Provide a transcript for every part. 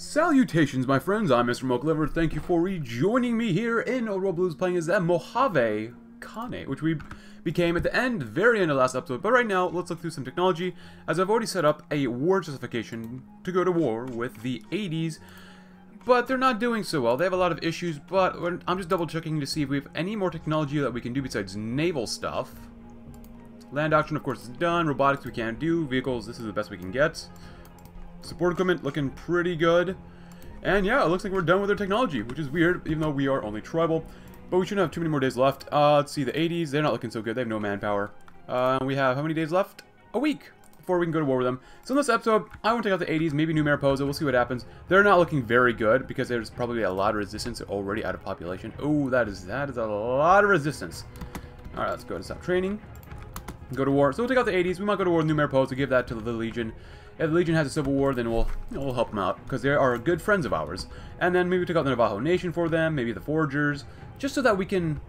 Salutations, my friends. I'm Mr. Mochalover. Thank you for rejoining me here in Old World Blues playing as that Mojave Khan, which we became at the very end of last episode. But right now, let's look through some technology, as I've already set up a war justification to go to war with the 80s, but they're not doing so well. They have a lot of issues, but I'm just double-checking to see if we have any more technology that we can do besides naval stuff. Land auction, of course, is done. Robotics, we can't do. Vehicles, this is the best we can get. Support equipment looking pretty good. And yeah, it looks like we're done with their technology, which is weird, even though we are only tribal. But we shouldn't have too many more days left. Let's see, the 80s, they're not looking so good. They have no manpower. We have how many days left? A week before we can go to war with them. So in this episode, I want to take out the 80s, maybe New Mariposa. We'll see what happens. They're not looking very good because there's probably a lot of resistance already out of population. Oh, that is a lot of resistance. All right, let's go to stop training. Go to war. So we'll take out the 80s. We might go to war with New Mariposa. Give that to the Legion. If the Legion has a civil war, then we'll help them out, because they are good friends of ours. And then maybe we take out the Navajo Nation for them, maybe the Forgers, just so that we can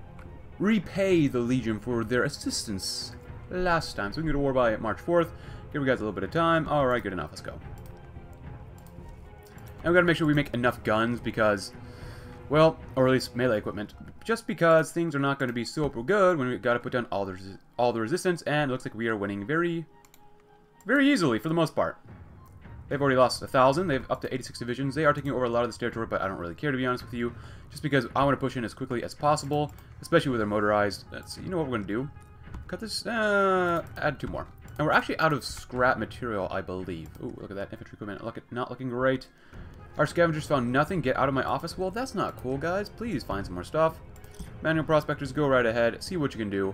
repay the Legion for their assistance last time. So we can go to war by March 4th. Give you guys a little bit of time. Alright, good enough. Let's go. And we got to make sure we make enough guns, because, well, or at least melee equipment, just because things are not going to be super good when we got to put down all the resistance, and it looks like we are winning very easily, for the most part. They've already lost 1,000. They've up to 86 divisions. They are taking over a lot of this territory, but I don't really care, to be honest with you, just because I want to push in as quickly as possible, especially with their motorized. Let's see. You know what we're going to do? Cut this. Add two more. And we're actually out of scrap material, I believe. Ooh, look at that. Infantry equipment. Look at, not looking great. Our scavengers found nothing. Get out of my office. Well, that's not cool, guys. Please find some more stuff. Manual prospectors, go right ahead. See what you can do.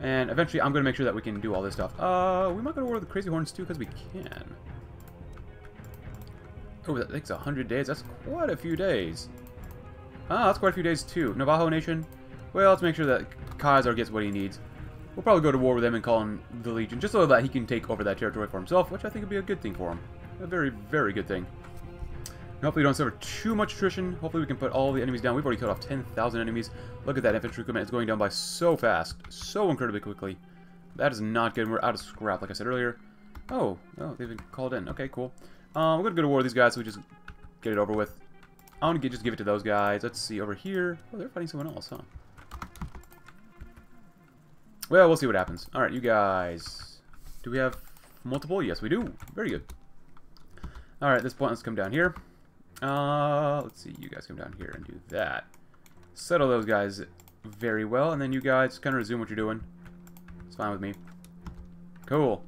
And eventually, I'm going to make sure that we can do all this stuff. We might go to war with the Crazy Horns, too, because we can. Oh, that takes 100 days. That's quite a few days. Ah, that's quite a few days, too. Navajo Nation? Well, let's make sure that Caesar gets what he needs. We'll probably go to war with him and call him the Legion, just so that he can take over that territory for himself, which I think would be a good thing for him. A very, very good thing. And hopefully we don't suffer too much attrition. Hopefully we can put all the enemies down. We've already cut off 10,000 enemies. Look at that infantry equipment. It's going down by so fast. So incredibly quickly. That is not good. We're out of scrap, like I said earlier. Oh, they've been called in. Okay, cool. We're going to go to war with these guys so we just get it over with. I want to just give it to those guys. Let's see, over here. Oh, they're fighting someone else, huh? Well, we'll see what happens. Alright, you guys. Do we have multiple? Yes, we do. Very good. Alright, at this point, let's come down here. Let's see, you guys come down here and do that. Settle those guys very well, and then you guys kind of resume what you're doing. It's fine with me. Cool.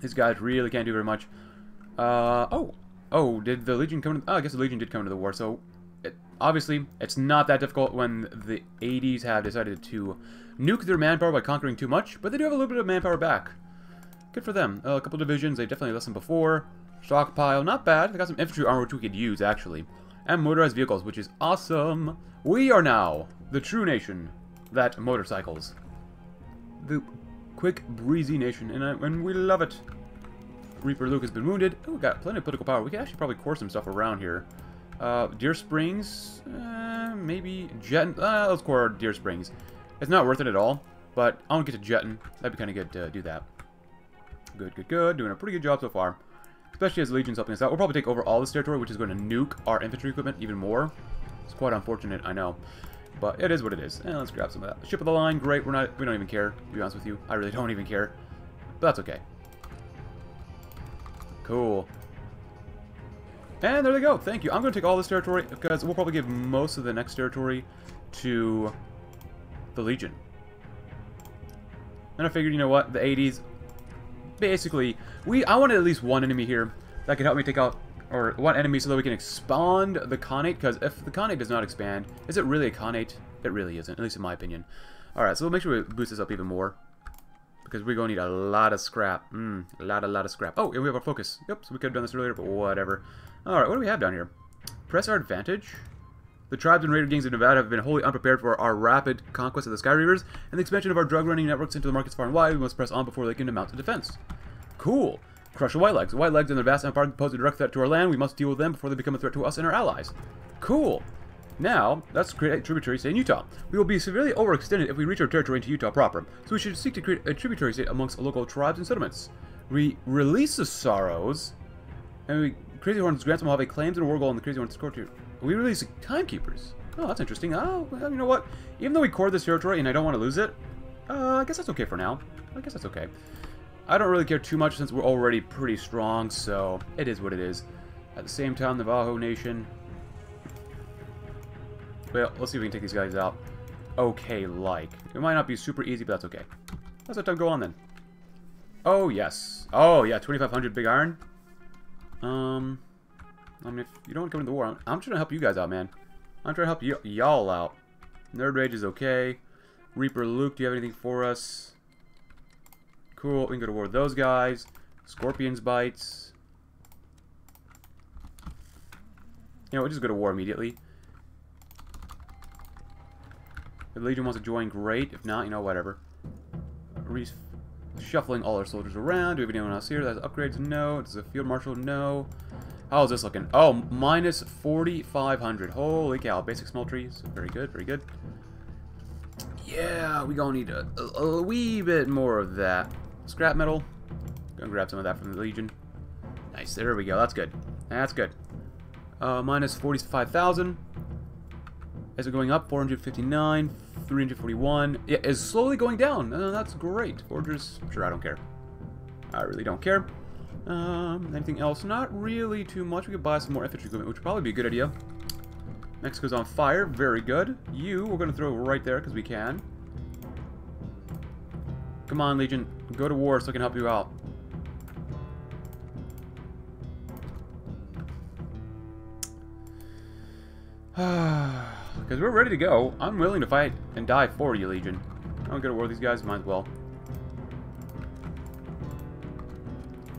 These guys really can't do very much. Oh, did the Legion come to... Oh, I guess the Legion did come to the war, so... Obviously, it's not that difficult when the 80s have decided to nuke their manpower by conquering too much, but they do have a little bit of manpower back. Good for them. A couple divisions, they definitely lost them before. Stockpile, not bad. They got some infantry armor which we could use, actually. And motorized vehicles, which is awesome. We are now the true nation that motorcycles. The quick, breezy nation, and we love it. Reaper Luke has been wounded. Oh, we got plenty of political power. We can actually probably core some stuff around here. Deer Springs, maybe Jetton. Let's core Deer Springs. It's not worth it at all, but I want to get to Jetton. That'd be kind of good to do that. Good, good, good. Doing a pretty good job so far. Especially as the Legion's helping us out. We'll probably take over all this territory, which is going to nuke our infantry equipment even more. It's quite unfortunate, I know. But it is what it is. And let's grab some of that. Ship of the line, great. We don't even care, to be honest with you. I really don't even care. But that's okay. Cool. And there they go. Thank you. I'm going to take all this territory, because we'll probably give most of the next territory to the Legion. And I figured, you know what? The 80s... Basically, I wanted at least one enemy here that can help me take out, or one enemy so that we can expand the Khanate, because if the Khanate does not expand, is it really a Khanate? It really isn't, at least in my opinion. Alright, so we'll make sure we boost this up even more, because we're going to need a lot of scrap. A lot of scrap. Oh, and we have our focus. Yep, so we could have done this earlier, but whatever. Alright, what do we have down here? Press our advantage. The tribes and raider gangs of Nevada have been wholly unprepared for our rapid conquest of the Sky Reavers and the expansion of our drug-running networks into the markets far and wide. We must press on before they can mount a defense. Cool. Crush the White Legs. The White Legs and their vast empire pose a direct threat to our land. We must deal with them before they become a threat to us and our allies. Cool. Now, let's create a tributary state in Utah. We will be severely overextended if we reach our territory into Utah proper, so we should seek to create a tributary state amongst local tribes and settlements. We release the Sorrows, and we Crazy Horns grants Mojave claims and a war goal on the Crazy Horns territory. We release Timekeepers. Oh, that's interesting. Oh, well, you know what? Even though we core this territory and I don't want to lose it, I guess that's okay for now. I guess that's okay. I don't really care too much since we're already pretty strong, so it is what it is. At the same time, the Navajo Nation... Well, let's see if we can take these guys out. Okay, like. It might not be super easy, but that's okay. Let's let them go on then. Oh, yes. Oh, yeah, 2,500 big iron. I mean, if you don't want to come into the war, I'm trying to help you guys out, man. I'm trying to help y'all out. Nerd Rage is okay. Reaper Luke, do you have anything for us? Cool, we can go to war with those guys. Scorpion's Bites. You know, we'll just go to war immediately. If the Legion wants to join, great. If not, you know, whatever. Shuffling all our soldiers around. Do we have anyone else here that has upgrades? No. Does a field marshal? No. How's this looking? Oh, minus 4,500. Holy cow. Basic smelteries. Very good, very good. Yeah, we gonna need a wee bit more of that. Scrap metal. Gonna grab some of that from the Legion. Nice. There we go. That's good. That's good. Minus 45,000. Is it going up? 459, 341. Yeah, it's slowly going down. That's great. Forgers, sure, I don't care. I really don't care. Anything else? Not really too much. We could buy some more infantry equipment, which would probably be a good idea. Mexico's on fire. Very good. You, we're going to throw right there because we can. Come on, Legion. Go to war so I can help you out. Ah. Because we're ready to go. I'm willing to fight and die for you, Legion. I'm going to go to war with these guys. Might as well.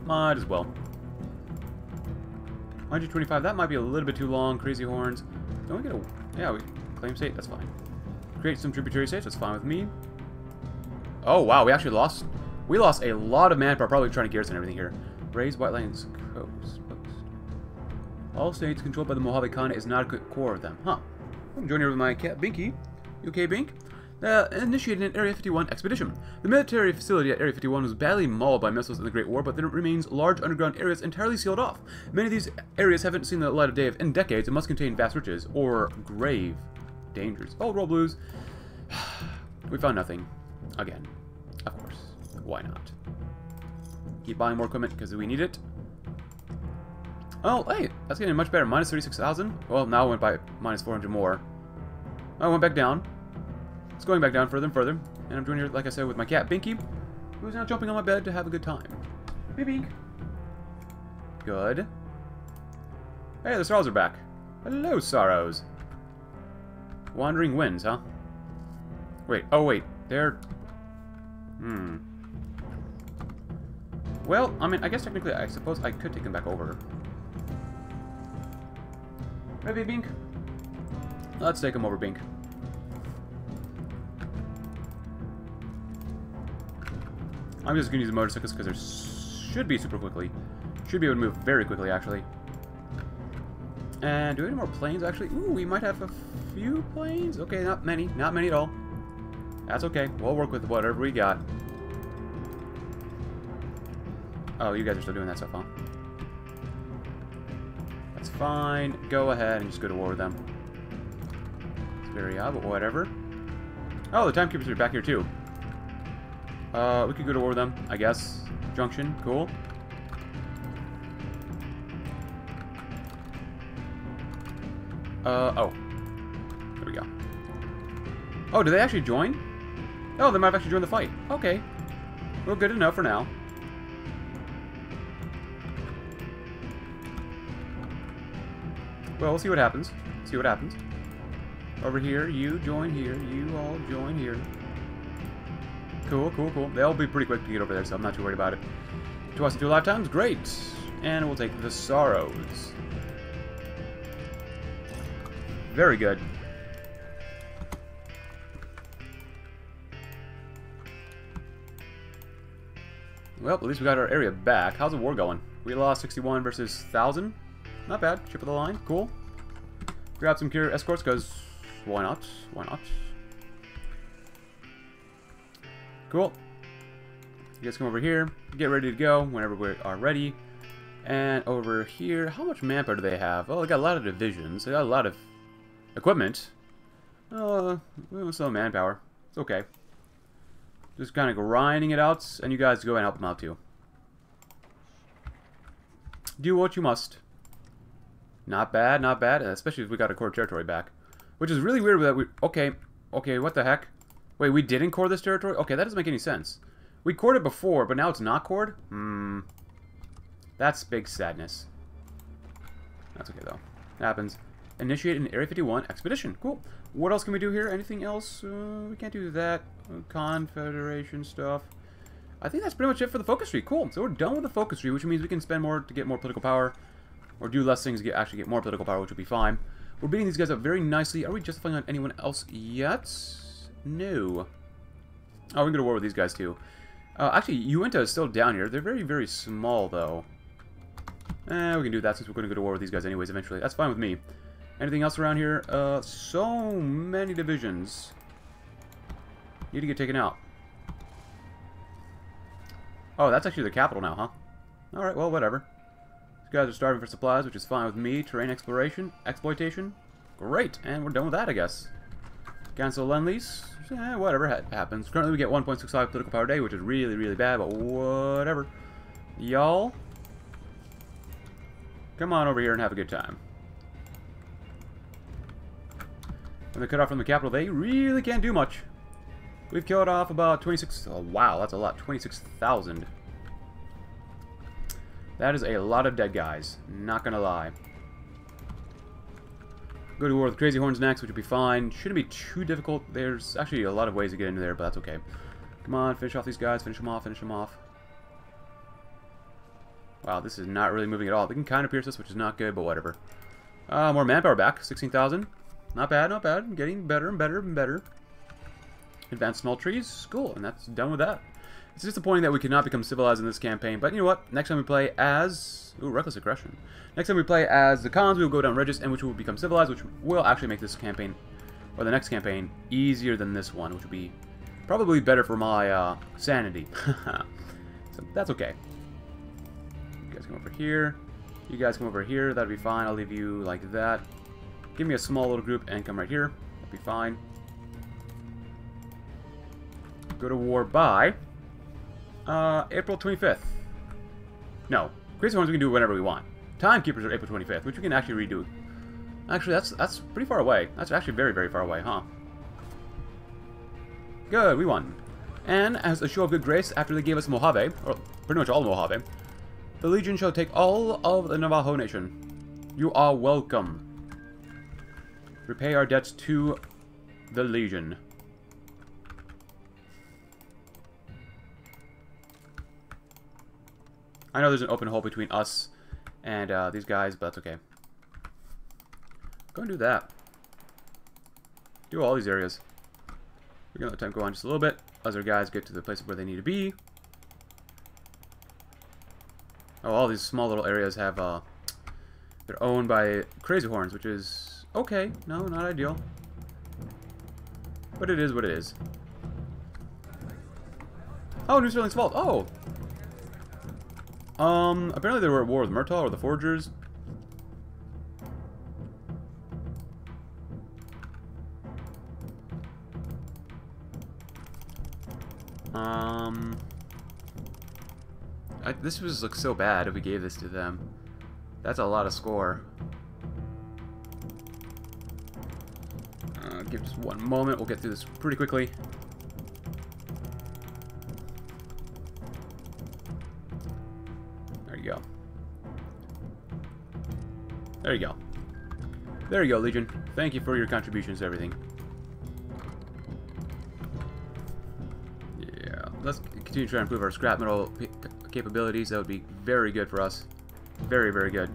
Might as well. 125. That might be a little bit too long. Crazy Horns. Don't we get a... Yeah, we claim state. That's fine. Create some tributary states. That's fine with me. Oh, wow. We actually lost... We lost a lot of manpower. Probably trying to garrison everything here. Raise White Legs Coast. All states controlled by the Mojave Khan is not a good core of them. Huh. I'm joined here with my cat, Binky. You okay, Bink? Initiated an Area 51 expedition. The military facility at Area 51 was badly mauled by missiles in the Great War, but there remains large underground areas entirely sealed off. Many of these areas haven't seen the light of day in decades and must contain vast riches or grave dangers. Old World Blues. We found nothing. Again. Of course. Why not? Keep buying more equipment because we need it. Oh, hey, that's getting much better. Minus 36,000. Well, now I went by minus 400 more. I went back down. It's going back down further and further. And I'm doing here, like I said, with my cat, Binky, who's now jumping on my bed to have a good time. Hey, Bink. Good. Hey, the Sorrows are back. Hello, Sorrows. Wandering winds, huh? Wait, oh, wait. They're... Hmm. Well, I mean, I guess technically I suppose I could take them back over. Maybe Bink? Let's take him over, Bink. I'm just gonna use the motorcycles because they should be super quickly. Should be able to move very quickly, actually. And do we have any more planes, actually? Ooh, we might have a few planes? Okay, not many. Not many at all. That's okay. We'll work with whatever we got. Oh, you guys are still doing that stuff, huh? Fine, go ahead and just go to war with them. It's very odd, but whatever. Oh, the Timekeepers are back here too. We could go to war with them, I guess. Junction, cool. Oh. There we go. Oh, did they actually join? Oh, they might have actually joined the fight. Okay. Well, good to know for now. Well, we'll see what happens. See what happens. Over here, you join here. You all join here. Cool, cool, cool. They'll be pretty quick to get over there, so I'm not too worried about it. 2 lifetimes? Great! And we'll take the Sorrows. Very good. Well, at least we got our area back. How's the war going? We lost 61 versus 1,000. Not bad. Ship of the line. Cool. Grab some cure escorts, because why not? Why not? Cool. You guys come over here. Get ready to go whenever we are ready. And over here, how much manpower do they have? Oh, they got a lot of divisions. They got a lot of equipment. Some manpower. It's okay. Just kind of grinding it out, and you guys go and help them out too. Do what you must. Not bad, not bad. Especially if we got a core territory back, which is really weird. That we okay. What the heck? Wait, we didn't core this territory? Okay, that doesn't make any sense. We cored it before, but now it's not cored? Hmm. That's big sadness. That's okay, though. It happens. Initiate an Area 51 expedition. Cool. What else can we do here? Anything else? We can't do that. Confederation stuff. I think that's pretty much it for the focus tree. Cool. So we're done with the focus tree, which means we can spend more to get more political power. Or do less things to actually get more political power, which would be fine. We're beating these guys up very nicely. Are we justifying on anyone else yet? No. Oh, we can go to war with these guys, too. Actually, Uinta is still down here. They're very, very small, though. We can do that since we're going to go to war with these guys anyways eventually. That's fine with me. Anything else around here? So many divisions. Need to get taken out. Oh, that's actually the capital now, huh? Alright, well, whatever. These guys are starving for supplies, which is fine with me. Terrain exploration. Exploitation. Great, and we're done with that, I guess. Cancel Lend Lease. Eh, whatever happens. Currently we get 1.65 political power a day, which is really, really bad, but whatever. Y'all, come on over here and have a good time. When they're cut off from the capital, they really can't do much. We've killed off about 26... Oh, wow, that's a lot. 26,000. That is a lot of dead guys. Not gonna lie. Go to war with Crazy Horns next, which would be fine. Shouldn't be too difficult. There's actually a lot of ways to get into there, but that's okay. Come on, finish off these guys. Finish them off. Finish them off. Wow, this is not really moving at all. They can kind of pierce this, which is not good, but whatever. More manpower back. 16,000. Not bad, not bad. Getting better and better and better. Advanced small trees. Cool, and that's done with that. It's disappointing that we cannot become civilized in this campaign, but you know what? Next time we play as... Ooh, Reckless Aggression. Next time we play as the Khans, we will go down Regis, and which will become civilized, which will actually make this campaign, or the next campaign, easier than this one, which will be probably better for my sanity. So that's okay. You guys come over here. You guys come over here. That'll be fine. I'll leave you like that. Give me a small little group and come right here. That'll be fine. Go to war by... April 25th. No. Crazy Horns we can do whenever we want. Timekeepers are April 25th, which we can actually redo. Actually, that's pretty far away. That's actually very, very far away, huh? Good, we won. And, as a show of good grace, after they gave us Mojave, or pretty much all Mojave, the Legion shall take all of the Navajo Nation. You are welcome. Repay our debts to the Legion. I know there's an open hole between us and these guys, but that's okay. Go and do that. Do all these areas. We're going to let time go on just a little bit. Other guys get to the place where they need to be. Oh, all these small little areas have... they're owned by Crazy Horns, which is... Okay, no, not ideal. But it is what it is. Oh, New Sterling's Fault. Oh! Apparently they were at war with Murtaugh or the Forgers. This would just look so bad if we gave this to them. That's a lot of score. Give us one moment, we'll get through this pretty quickly. There you go. There you go, Legion. Thank you for your contributions to everything. Yeah. Let's continue trying to improve our scrap metal capabilities. That would be very good for us. Very, very good.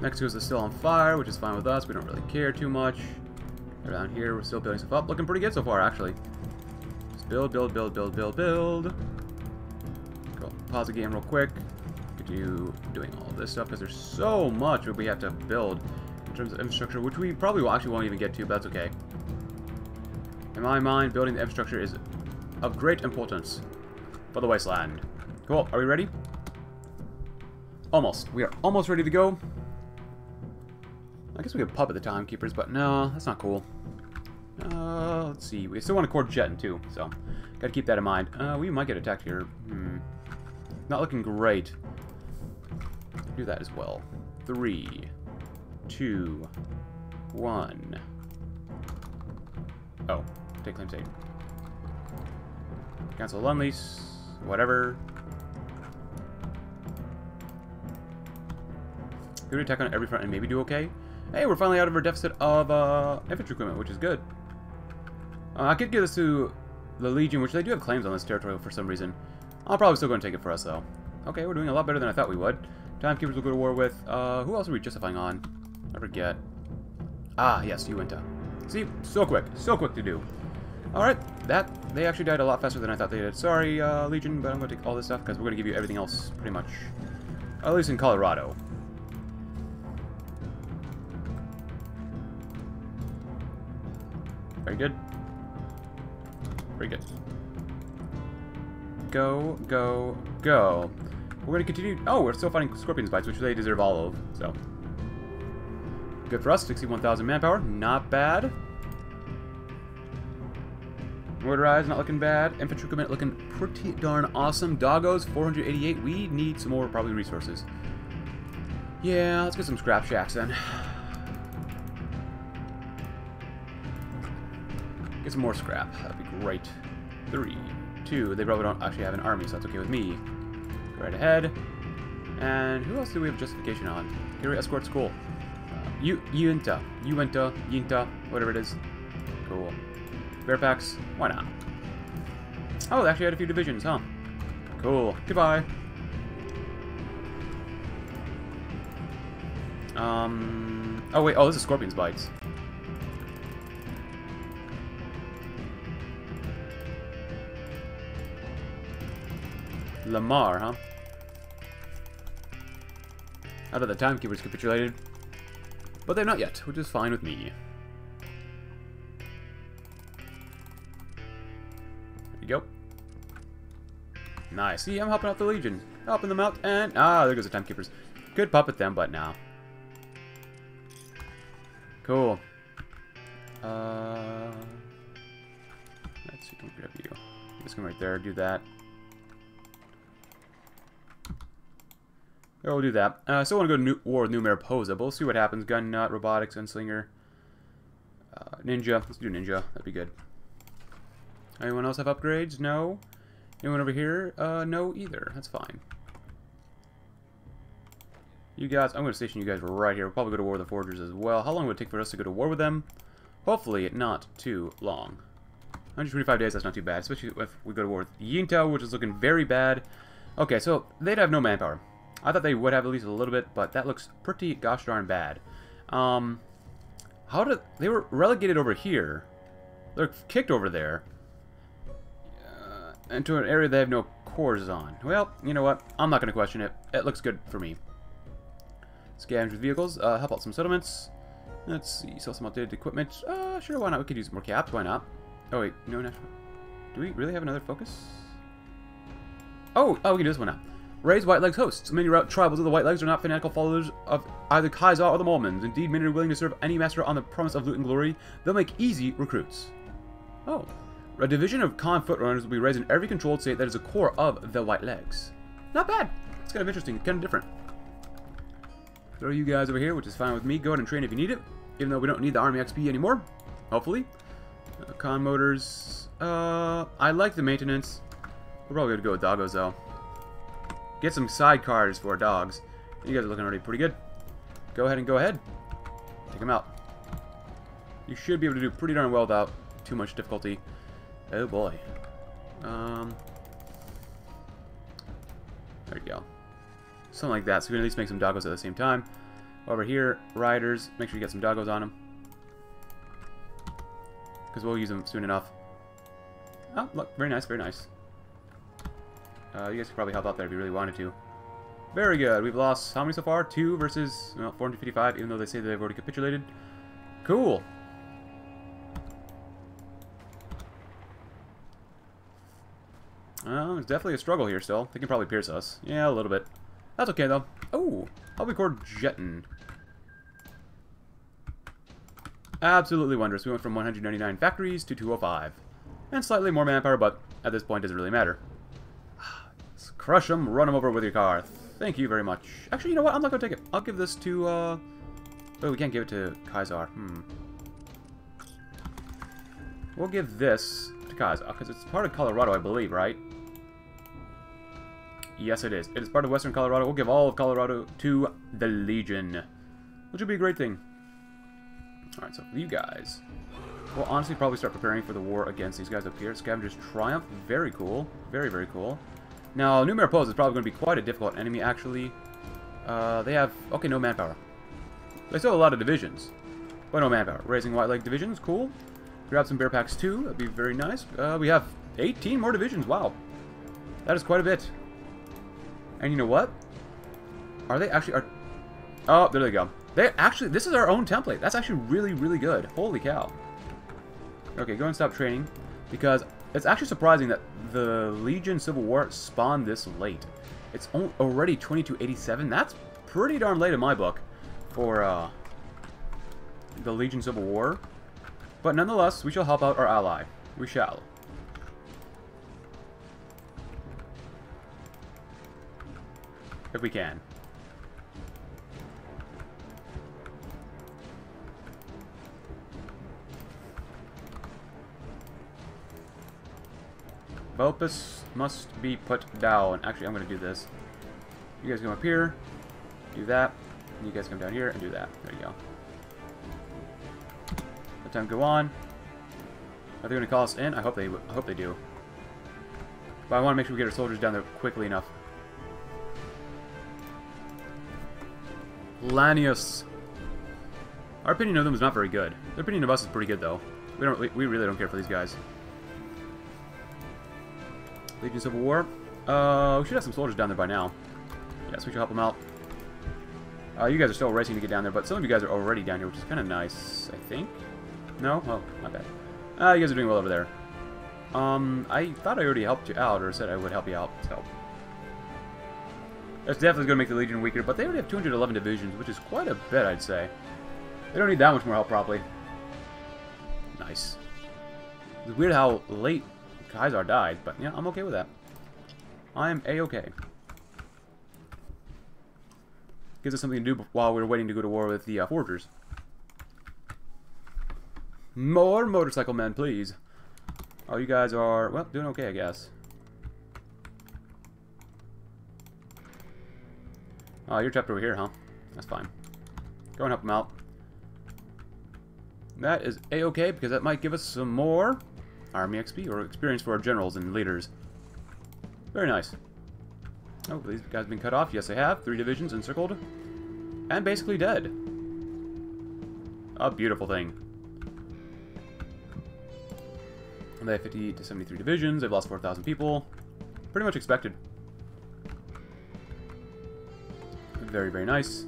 Mexico's is still on fire, which is fine with us. We don't really care too much. Around here, we're still building stuff up. Looking pretty good so far, actually. Just build, build, build, build, build, build. Go pause the game real quick. Doing all this stuff because there's so much that we have to build in terms of infrastructure, which we probably won't even get to, but that's okay. In my mind, building the infrastructure is of great importance for the wasteland. Cool, are we ready? Almost. We are almost ready to go. I guess we could puppet the Timekeepers, but no, that's not cool. Let's see. We still want to court Jetton, too, so gotta keep that in mind. We might get attacked here. Not looking great. Do that as well. 3, 2, 1. Oh, take claim save. Cancel the Lunlease. Whatever. Do an attack on every front and maybe do okay. Hey, we're finally out of our deficit of infantry equipment, which is good. I could give this to the Legion, which they do have claims on this territory for some reason. I'll probably still go and take it for us, though. Okay, we're doing a lot better than I thought we would. Timekeepers will go to war with... who else are we justifying on? I forget. Ah, yes, Uinta. See? So quick. So quick to do. Alright, that... They actually died a lot faster than I thought they did. Sorry, Legion, but I'm going to take all this stuff, because we're going to give you everything else, pretty much. At least in Colorado. Very good. Very good. Go, go, go. We're going to continue... Oh, we're still fighting Scorpion's Bites, which they deserve all of, so... Good for us. 61,000 manpower. Not bad. Mortarized, not looking bad. Infantry equipment looking pretty darn awesome. Doggos, 488. We need some more, probably, resources. Yeah, let's get some scrap shacks, then. Get some more scrap. That'd be great. 3, 2. They probably don't actually have an army, so that's okay with me. Go right ahead. And who else do we have justification on? Area Escort's cool. Uinta, whatever it is. Cool. Fairfax, why not? Oh, they actually had a few divisions, huh? Cool. Goodbye. Oh, wait. Oh, this is Scorpion's Bites. Lamar, huh? How did the Timekeepers capitulated? But they're not yet, which is fine with me. There you go. Nice. See, I'm helping out the Legion. Helping them out, and... Ah, there goes the Timekeepers. Could puppet them, but now. Cool. Let's see, can we grab you? Just come right there, do that. We'll do that. I still want to go to war with New Mariposa, but we'll see what happens. Gunnut, Robotics, Unslinger, Ninja. Let's do Ninja. That'd be good. Anyone else have upgrades? No. Anyone over here? No either. That's fine. You guys, I'm going to station you guys right here. We'll probably go to war with the Forgers as well. How long would it take for us to go to war with them? Hopefully not too long. 125 days, that's not too bad. Especially if we go to war with Uinta, which is looking very bad. Okay, so they'd have no manpower. I thought they would have at least a little bit, but that looks pretty gosh darn bad. How did... They were relegated over here. They're kicked over there. Into an area they have no cores on. Well, you know what? I'm not going to question it. It looks good for me. Scavenge with vehicles. Help out some settlements. Let's see. Sell some outdated equipment. Sure, why not? We could use more caps. Why not? Oh, wait. No national... Do we really have another focus? Oh, we can do this one now. Raise White Legs hosts. Many tribals of the White Legs are not fanatical followers of either Kaiser or the Mormons. Indeed, many are willing to serve any master on the promise of loot and glory. They'll make easy recruits. Oh. A division of Khan footrunners will be raised in every controlled state that is a core of the White Legs. Not bad. It's kind of interesting. Kind of different. Throw you guys over here, which is fine with me. Go ahead and train if you need it. Even though we don't need the Army XP anymore. Hopefully. Khan Motors. I like the maintenance. We're probably going to go with Doggos, though. Get some sidecars for dogs. You guys are looking already pretty good. Go ahead. Take them out. You should be able to do pretty darn well without too much difficulty. Oh boy. There you go. Something like that. So we can at least make some doggos at the same time. Over here, riders. Make sure you get some doggos on them. Because we'll use them soon enough. Oh, look. Very nice, very nice. You guys could probably help out there if you really wanted to. Very good. We've lost how many so far? 2 versus 455, even though they say they've already capitulated. Cool. There's definitely a struggle here still. They can probably pierce us. Yeah, a little bit. That's okay, though. Oh, I'll record Jetton. Absolutely wondrous. We went from 199 factories to 205. And slightly more manpower, but at this point doesn't really matter. Crush them, run them over with your car. Thank you very much. Actually, you know what? I'm not going to take it. I'll give this to, oh, we can't give it to Caesar. We'll give this to Caesar, because it's part of Colorado, I believe, right? Yes, it is. It is part of western Colorado. We'll give all of Colorado to the Legion, which would be a great thing. Alright, so you guys. We'll honestly probably start preparing for the war against these guys up here. Scavenger's Triumph. Very cool. Very, very cool. Now, New Mariposa is probably going to be quite a difficult enemy, actually. They have... Okay, no manpower. They still have a lot of divisions, but no manpower. Raising White Leg divisions. Cool. Grab some bear packs, too. That'd be very nice. We have 18 more divisions. Wow. That is quite a bit. And you know what? Are they actually... Are... Oh, there they go. They actually... This is our own template. That's actually really, really good. Holy cow. Okay, go and stop training, because... It's actually surprising that the Legion Civil War spawned this late. It's already 2287. That's pretty darn late in my book for the Legion Civil War. But nonetheless, we shall help out our ally. We shall. If we can. Opus must be put down. Actually, I'm going to do this. You guys come up here, do that. And you guys come down here and do that. There you go. Let time go on. Are they going to call us in? I hope they do. But I want to make sure we get our soldiers down there quickly enough. Lanius. Our opinion of them is not very good. Their opinion of us is pretty good, though. We really don't care for these guys. Legion Civil War. We should have some soldiers down there by now. Yes, we should help them out. You guys are still racing to get down there, but some of you guys are already down here, which is kind of nice, I think. No? Oh, my bad. You guys are doing well over there. I thought I already helped you out, or said I would help you out, so... That's definitely going to make the Legion weaker, but they already have 211 divisions, which is quite a bit, I'd say. They don't need that much more help, probably. Nice. It's weird how late... Caesar died, but yeah, I'm okay with that. I am a-okay. Gives us something to do while we're waiting to go to war with the Forgers. More motorcycle men, please. Oh, you guys are, well, doing okay, I guess. Oh, you're trapped over here, huh? That's fine. Go and help them out. That is a-okay, because that might give us some more... Army XP, or experience for our generals and leaders. Very nice. Oh, these guys have been cut off. Yes, they have. 3 divisions encircled. And basically dead. A beautiful thing. And they have 50 to 73 divisions. They've lost 4,000 people. Pretty much expected. Very, very nice.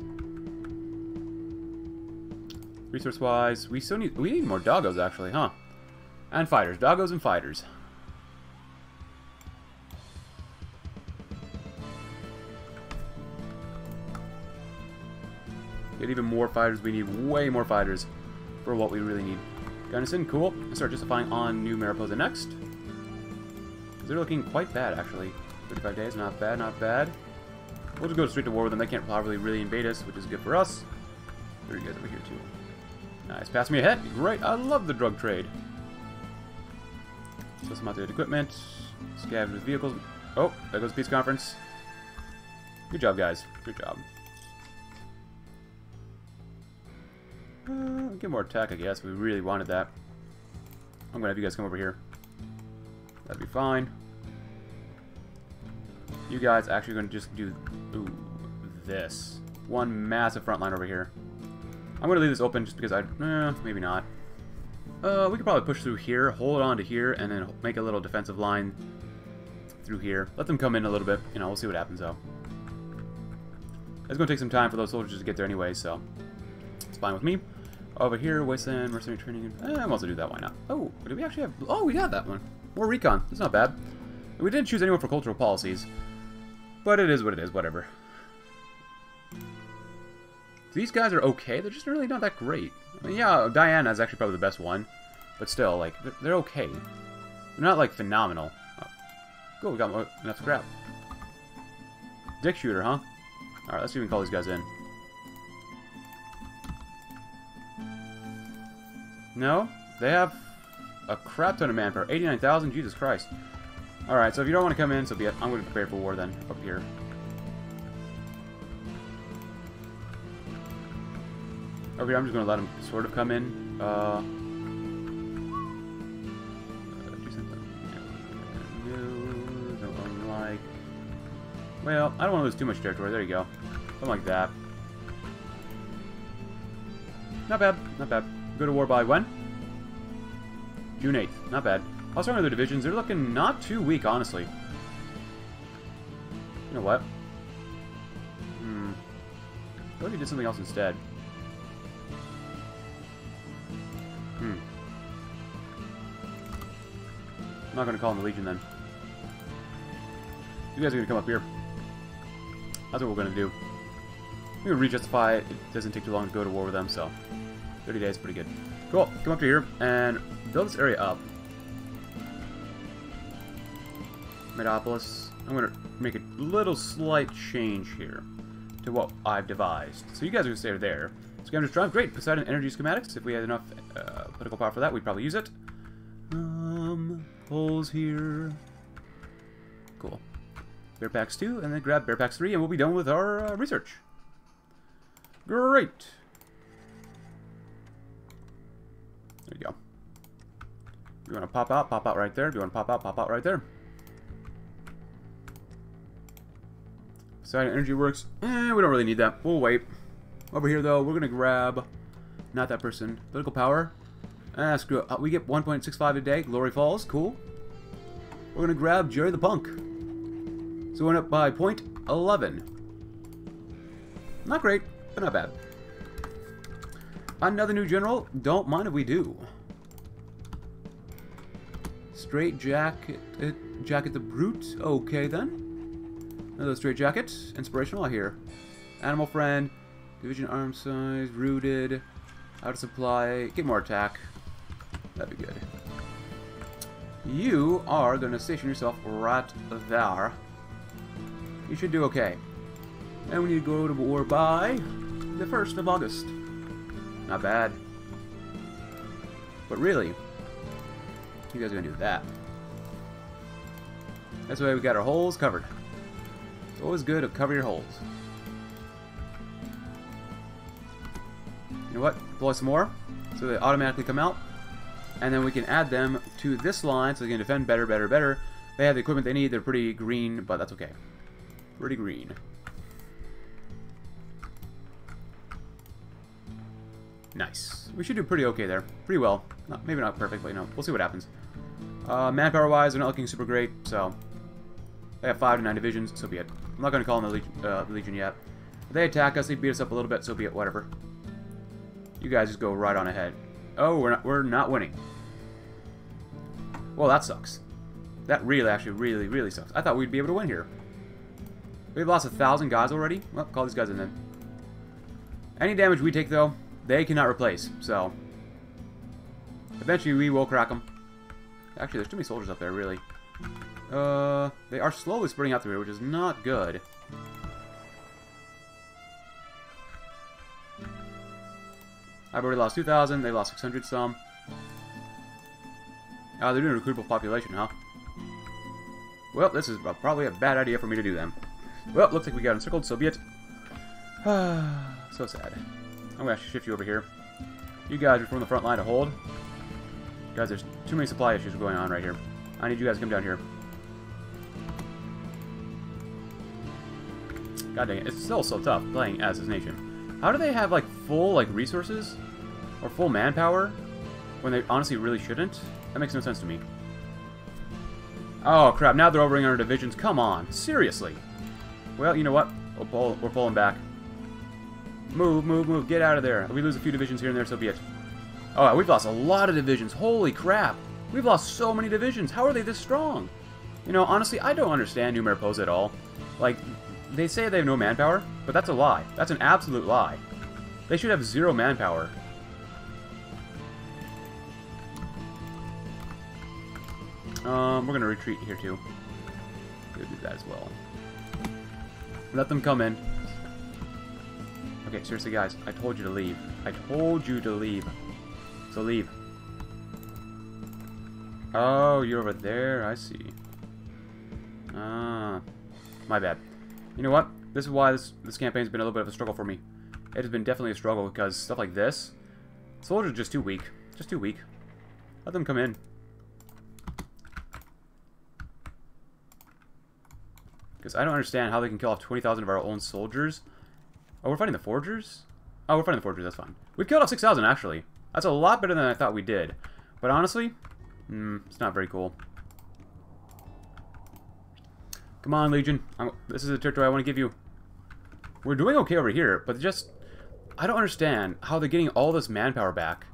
Resource-wise, we need more doggos, actually, huh? And fighters. Doggos and fighters. Get even more fighters. We need way more fighters for what we really need. Gunnison, cool. I'll start justifying on New Mariposa next. They're looking quite bad, actually. 35 days, not bad, not bad. We'll just go straight to war with them. They can't probably really invade us, which is good for us. There you guys over here, too. Nice. Pass me ahead. Great. I love the drug trade. So some outdated equipment, scavenged with vehicles. Oh, there goes peace conference. Good job, guys. Good job. Get more attack, I guess. We really wanted that. I'm gonna have you guys come over here. That'd be fine. You guys actually gonna just do this one massive front line over here. I'm gonna leave this open just because I maybe not. We could probably push through here, hold on to here, and then make a little defensive line through here. Let them come in a little bit. You know, we'll see what happens, though. It's going to take some time for those soldiers to get there anyway, so it's fine with me. Over here, wasteland, mercenary training. I'm also do that. Why not? Oh, do we actually have... Oh, we got that one. More recon. That's not bad. We didn't choose anyone for cultural policies, but it is what it is, whatever. These guys are okay, they're just really not that great. I mean, yeah, Diana's actually probably the best one, but still, like, they're okay. They're not, like, phenomenal. Oh, cool, we got enough scrap. Dick Shooter, huh? Alright, let's see if we can call these guys in. No? They have a crap ton of manpower. 89,000? Jesus Christ. Alright, so if you don't want to come in, so be it. I'm going to prepare for war then, up here. Over here, I'm just going to let them sort of come in. Well, I don't want to lose too much territory. There you go. Something like that. Not bad. Not bad. Go to war by when? June 8th. Not bad. I'll start with the divisions. They're looking not too weak, honestly. You know what? I thought you did something else instead. I'm not going to call in the Legion then. You guys are going to come up here. That's what we're going to do. We can re-justify it. It doesn't take too long to go to war with them, so 30 days is pretty good. Cool. Come up to here and build this area up. Metropolis. I'm going to make a little slight change here to what I've devised. So you guys are going to stay there. Scavengers Drive. Great. Poseidon Energy schematics. If we had enough political power for that, we'd probably use it. Holes here. Cool. Bear Packs 2, and then grab Bear Packs 3, and we'll be done with our research. Great. There you go. If you want to pop out right there. If you want to pop out right there. Poseidon Energy works. We don't really need that. We'll wait. Over here, though, we're going to grab... Not that person. Political Power. Ah, screw it. We get 1.65 a day. Glory Falls. Cool. We're going to grab Jerry the Punk. So we went up by 0.11. Not great, but not bad. Another new general. Don't mind if we do. Straight Jacket. Jacket the Brute. Okay, then. Another Straight Jacket. Inspirational, I hear. Animal Friend. Division Arm Size. Rooted. Out of Supply. Get more attack. That'd be good. You are going to station yourself right there. You should do okay. And we need to go to war by the 1st of August. Not bad. But really, you guys are going to do that. That's why we got our holes covered. It's always good to cover your holes. You know what? Deploy some more so they automatically come out. And then we can add them to this line so they can defend better, better, better. They have the equipment they need. They're pretty green, but that's okay. Pretty green. Nice. We should do pretty okay there. Pretty well. Not, maybe not perfect, but you know, we'll see what happens. Manpower-wise, they're not looking super great, so... They have 5 to 9 divisions, so be it. I'm not going to call them the Legion yet. If they attack us, they beat us up a little bit, so be it, whatever. You guys just go right on ahead. Oh, we're not winning. Well, that sucks. That really, actually, really, really sucks. I thought we'd be able to win here. We've lost 1,000 guys already. Well, call these guys in then. Any damage we take, though, they cannot replace. So, eventually we will crack them. Actually, there's too many soldiers up there, really. They are slowly spreading out through here, which is not good. I've already lost 2,000. They lost 600 some. They're doing a recruitable population, huh? Well, this is probably a bad idea for me to do them. Well, looks like we got encircled, so be it. So sad. I'm going to actually shift you over here. You guys are from the front line to hold. Guys, there's too many supply issues going on right here. I need you guys to come down here. God dang it, it's still so tough playing as this nation. How do they have, like, full, like, resources? Or full manpower? When they honestly really shouldn't? That makes no sense to me. Oh, crap, now they're overrunning our divisions. Come on, seriously. Well, you know what? We're pulling back. Move, move, move. Get out of there. We lose a few divisions here and there, so be it. Alright, we've lost a lot of divisions. Holy crap. We've lost so many divisions. How are they this strong? You know, honestly, I don't understand New Mariposa at all. Like, they say they have no manpower, but that's a lie. That's an absolute lie. They should have zero manpower. We're going to retreat here, too. We'll do that as well. Let them come in. Okay, seriously, guys. I told you to leave. I told you to leave. So leave. Oh, you're over there. I see. Ah. My bad. You know what? This is why this campaign's been a little bit of a struggle for me. It has been definitely a struggle because stuff like this... Soldiers are just too weak. Just too weak. Let them come in. Because I don't understand how they can kill off 20,000 of our own soldiers. Oh, we're fighting the Forgers? Oh, we're fighting the Forgers. That's fine. We've killed off 6,000, actually. That's a lot better than I thought we did. But honestly, it's not very cool. Come on, Legion. This is the territory I want to give you. We're doing okay over here, but just... I don't understand how they're getting all this manpower back.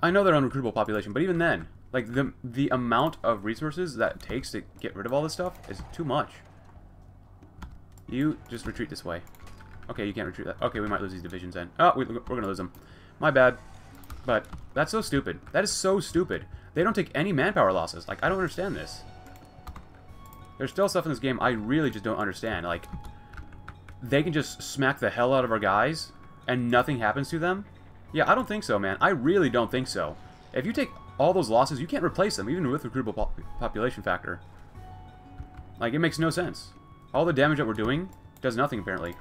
I know they're an unrecruitable population, but even then, like, the amount of resources that it takes to get rid of all this stuff is too much. You just retreat this way. Okay, you can't retreat that. Okay, we might lose these divisions then. Oh, we're going to lose them. My bad. But that's so stupid. That is so stupid. They don't take any manpower losses. Like, I don't understand this. There's still stuff in this game I really just don't understand. Like, they can just smack the hell out of our guys and nothing happens to them? Yeah, I don't think so, man. I really don't think so. If you take all those losses, you can't replace them, even with recruitable population factor. Like, it makes no sense. All the damage that we're doing does nothing, apparently.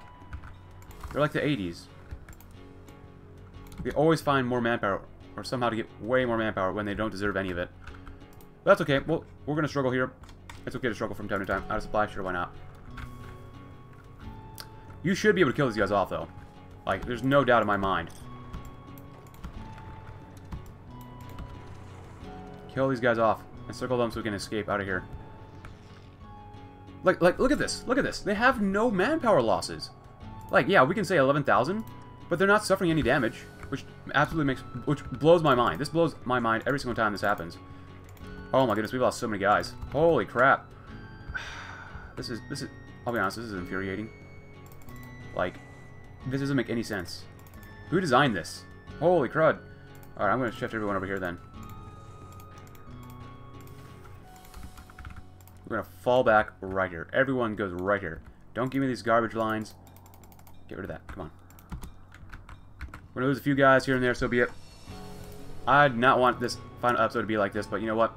They're like the 80s. They always find more manpower, or somehow to get way more manpower when they don't deserve any of it. But that's okay. Well, we're going to struggle here. It's okay to struggle from time to time. Out of supply, sure, why not? You should be able to kill these guys off, though. Like, there's no doubt in my mind. Kill these guys off. And circle them so we can escape out of here. Like, look at this. Look at this. They have no manpower losses. Like, yeah, we can say 11,000, but they're not suffering any damage, which absolutely blows my mind. This blows my mind every single time this happens. Oh my goodness, we've lost so many guys. Holy crap. This is, I'll be honest, this is infuriating. Like, this doesn't make any sense. Who designed this? Holy crud. Alright, I'm going to shift everyone over here then. We're going to fall back right here. Everyone goes right here. Don't give me these garbage lines. Get rid of that. Come on. We're going to lose a few guys here and there, so be it. I did not want this final episode to be like this, but you know what?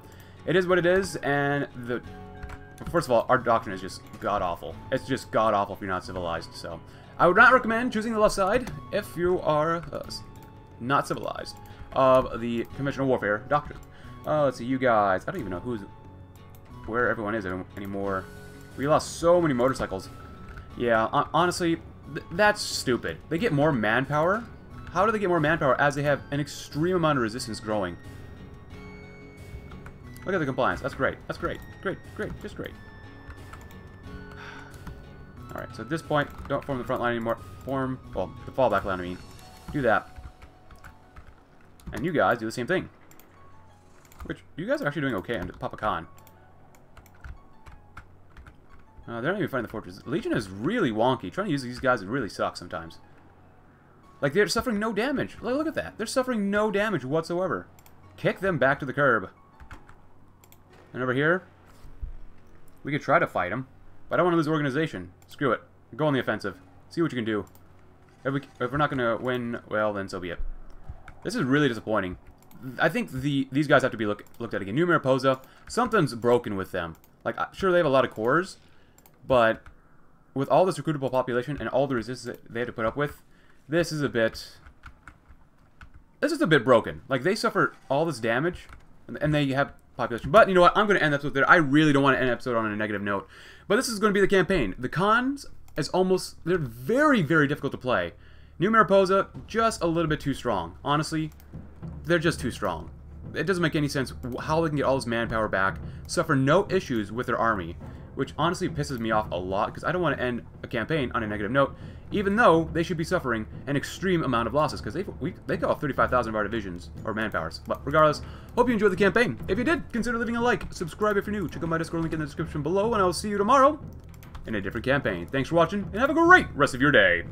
It is what it is, and the... First of all, our doctrine is just god-awful. It's just god-awful if you're not civilized, so... I would not recommend choosing the left side if you are not civilized of the conventional warfare doctrine. Let's see, you guys. I don't even know who's... where everyone is anymore. We lost so many motorcycles. Yeah, honestly, that's stupid. They get more manpower? How do they get more manpower as they have an extreme amount of resistance growing? Look at the compliance. That's great. That's great. Great. Great. Just great. Alright, so at this point, don't form the front line anymore. Form, well, the fallback line, I mean. Do that. And you guys do the same thing. Which, you guys are actually doing okay under Papa Khan. They're not even fighting the fortress. Legion is really wonky. Trying to use these guys really sucks sometimes. Like, they're suffering no damage. Like, look at that. They're suffering no damage whatsoever. Kick them back to the curb. And over here, we could try to fight them, but I don't want to lose organization. Screw it. Go on the offensive. See what you can do. If we're not going to win, well, then so be it. This is really disappointing. I think these guys have to be looked at again. New Mariposa, something's broken with them. Like, sure, they have a lot of cores, but with all this recruitable population and all the resistance that they had to put up with, this is a bit broken. Like, they suffer all this damage, and they have... population. But you know what? I'm going to end the episode there. I really don't want to end the episode on a negative note. But this is going to be the campaign. The Khans is almost... They're very, very difficult to play. New Mariposa, just a little bit too strong. Honestly, they're just too strong. It doesn't make any sense how they can get all this manpower back, suffer no issues with their army, which honestly pisses me off a lot because I don't want to end a campaign on a negative note. even though they should be suffering an extreme amount of losses, because they got off 35,000 of our divisions, or manpowers. But regardless, hope you enjoyed the campaign. If you did, consider leaving a like, subscribe if you're new, check out my Discord link in the description below, and I'll see you tomorrow in a different campaign. Thanks for watching, and have a great rest of your day.